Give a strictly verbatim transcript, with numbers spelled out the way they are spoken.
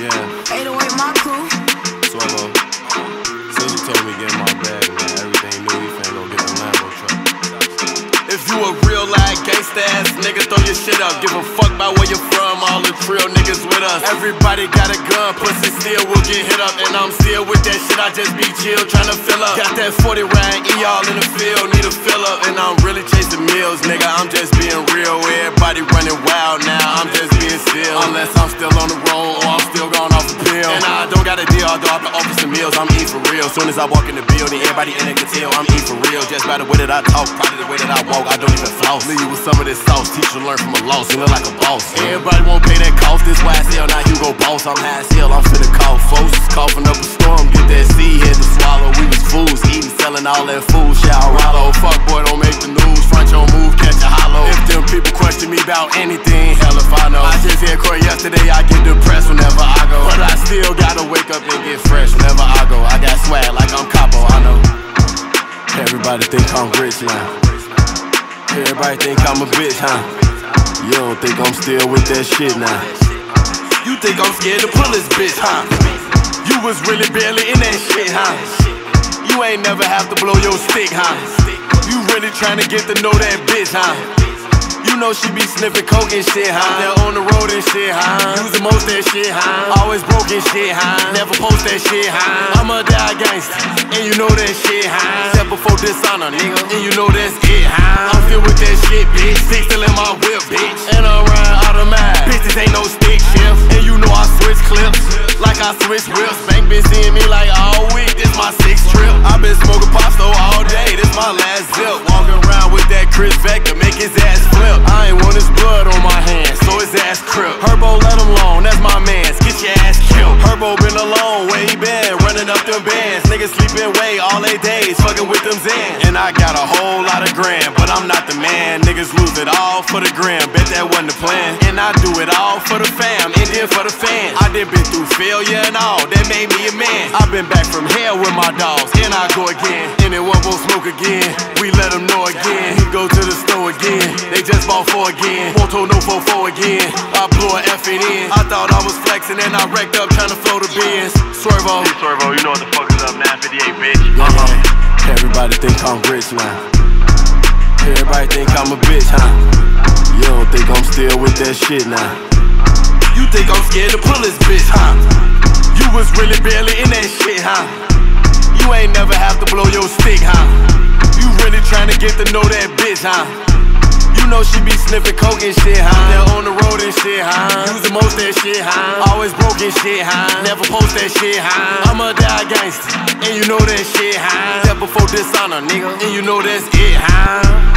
Yeah. eight oh eight, my crew. Swervo. Since you told me get in my bag, man, everything new, you finna go get a Lambo truck. If you a real life gangsta ass nigga, throw your shit up. Give a fuck about where you're from, all the trill niggas with us. Everybody got a gun, pussy still will get hit up. And I'm still with that shit, I just be chill, tryna fill up. Got that forty round E all in the field, need a fill up. And I'm really chasing meals, nigga, I'm just being real. Everybody running wild now, I'm just being still. Unless I'm still on the road or I'm still going off the pill. And I don't got a deal, although I can offer some meals, I'm eating for real. Soon as I walk in the building, everybody in it can tell I'm eating for real. Just by the way that I talk, probably the way that I walk, I don't even floss. Leave you with some of this sauce, teacher learn from a loss, you look like a boss. Everybody won't pay that cost, this why I sell, now you go boss. I'm high as hell, I'm finna call folks. Coughing up a storm, get that seed, hit the swallow. We was fools, eating, selling all that food. Shout Rollo, fuck boy, don't make the news. Front your move, catch a hollow. If them people question me about anything, hell if I know. I just had court yesterday, I get depressed whenever I go. But I still gotta wake up and get fresh whenever I go. I got swag like I'm Capo, I know. Everybody think I'm rich now. Everybody think I'm a bitch, huh? You don't think I'm still with that shit now? You think I'm scared to pull this bitch, huh? You was really barely in that shit, huh? You ain't never have to blow your stick, huh? You really tryna get to know that bitch, huh? You know she be sniffing coke and shit, huh? They're on the road and shit, huh? Use the most that shit, huh? Always broken shit, huh? Never post that shit, huh? I'm a die gangster, and you know that shit, huh? Step before dishonor, nigga, and you know that's it, huh? I'm still with that shit, bitch. Stick still in my whip, bitch. And I'm riding automatic. Bitches ain't no stick shift, and you know I switch clips like I switch whips. Bank been seeing me like all week. This my sixth trip. I been smoking pasto all day. This my last zip. Walking around with that Chris Vector, make his ass flip. I ain't want his blood on my hands, so his ass crip. Herbo let him alone, that's my mans, get your ass killed. Herbo been alone, where he been, running up them bands. Niggas sleeping way all eight days, fucking with them Zans. And I got a whole lot of grand, but I'm not the man. Niggas lose it all for the gram, bet that wasn't the plan. And I do it all for the fam, and then for the fans. I done been through failure and all, that made me a man. I been back from hell with my dogs, and I go again. And it won't smoke again, we let him know again. He go to the store again, they just bought four again. Won't told no four four again. I blew an F it in. I thought I was flexing and I wrecked up trying to flow the bins. Swervo. Hey Swervo, you know what the fuck is up now? fifty-eight, bitch. Yeah, uh-huh. Everybody think I'm rich now. Everybody think I'm a bitch, huh? You don't think I'm still with that shit now? You think I'm scared to pull this bitch, huh? You was really barely in that shit, huh? You ain't never have to blow your stick, huh? You really trying to get to know that bitch, huh? You know she be sniffing coke and shit, huh? They're on the road and shit, huh? Use the most that shit, huh? Always broken shit, huh? Never post that shit, huh? I'm a die gangster, and you know that shit, huh? Step before dishonor, nigga, and you know that's it, huh?